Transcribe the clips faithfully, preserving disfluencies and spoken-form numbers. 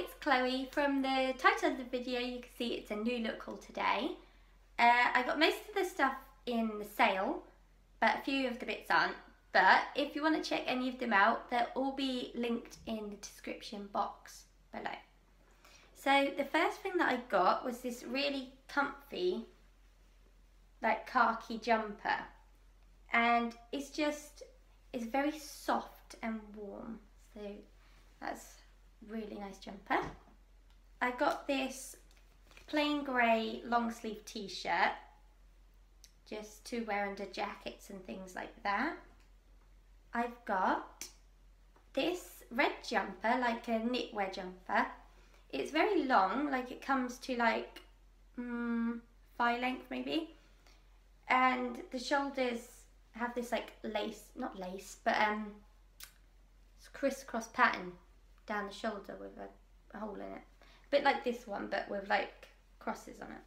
it's Chloe. From the title of the video you can see it's a new look haul today. Uh, I got most of the stuff in the sale, but a few of the bits aren't. But if you want to check any of them out, they'll all be linked in the description box below. So the first thing that I got was this really comfy, like khaki jumper. And it's just, it's very soft and warm. So that's a really nice jumper. I got this plain grey long sleeve t-shirt, just to wear under jackets and things like that. I've got this red jumper, like a knitwear jumper. It's very long, like it comes to like um, thigh length maybe. And the shoulders have this like lace, not lace, but um, it's crisscross pattern down the shoulder with a, a hole in it. A bit like this one, but with like crosses on it.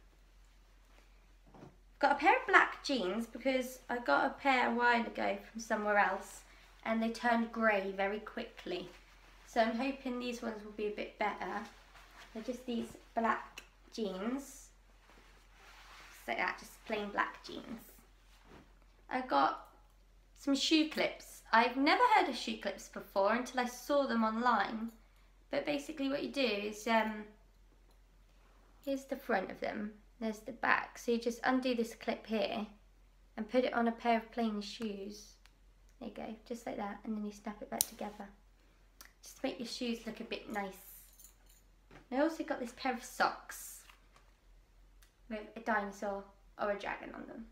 I've got a pair of black jeans because I got a pair a while ago from somewhere else, and they turned grey very quickly. So I'm hoping these ones will be a bit better. They're just these black jeans. So that, just plain black jeans. I got some shoe clips. I've never heard of shoe clips before until I saw them online. But basically what you do is, um, here's the front of them, there's the back. So you just undo this clip here and put it on a pair of plain shoes. There you go, just like that, and then you snap it back together. Just to make your shoes look a bit nice. I also got this pair of socks with a dinosaur or a dragon on them.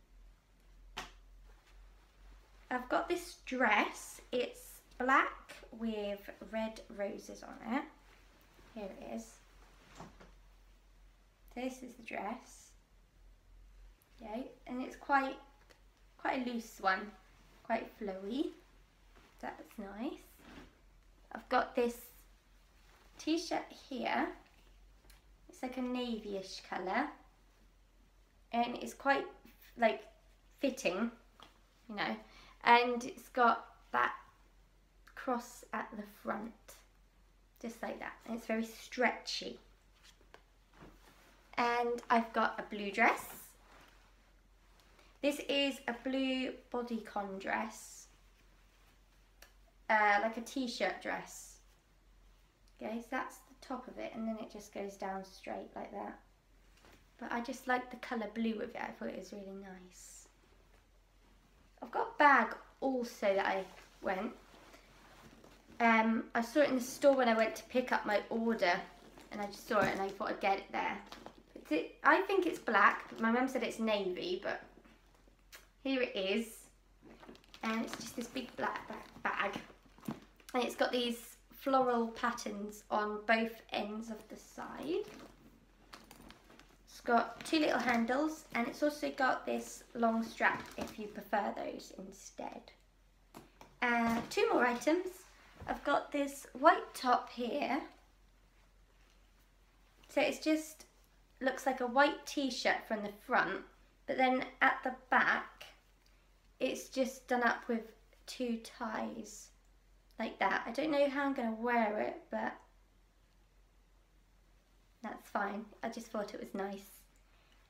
I've got this dress. It's black with red roses on it. Here it is. This is the dress. Okay, and it's quite, quite a loose one, quite flowy. That's nice. I've got this t-shirt here, it's like a navy-ish colour, and it's quite like fitting, you know, and it's got that cross at the front, just like that, and it's very stretchy. And I've got a blue dress. This is a blue bodycon dress. Uh, like a t-shirt dress. Okay, so that's the top of it, and then it just goes down straight like that. But I just like the colour blue with it, I thought it was really nice. I've got a bag also that I went. Um, I saw it in the store when I went to pick up my order, and I just saw it and I thought I'd get it there. It's it, I think it's black, but my mum said it's navy, but here it is. And it's just this big black bag. And it's got these floral patterns on both ends of the side. It's got two little handles, and it's also got this long strap if you prefer those instead. And uh, two more items. I've got this white top here. So it's just looks like a white t-shirt from the front, but then at the back it's just done up with two ties. Like that. I don't know how I'm going to wear it, but that's fine. I just thought it was nice.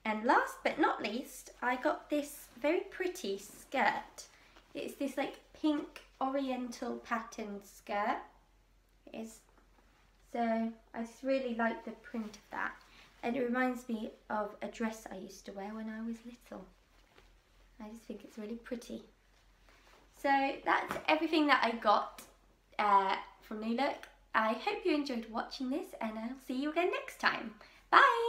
And last but not least, I got this very pretty skirt. It's this like pink oriental patterned skirt. It is. So I just really like the print of that. And it reminds me of a dress I used to wear when I was little. I just think it's really pretty. So that's everything that I got. Uh, from New Look. I hope you enjoyed watching this, and I'll see you again next time. Bye!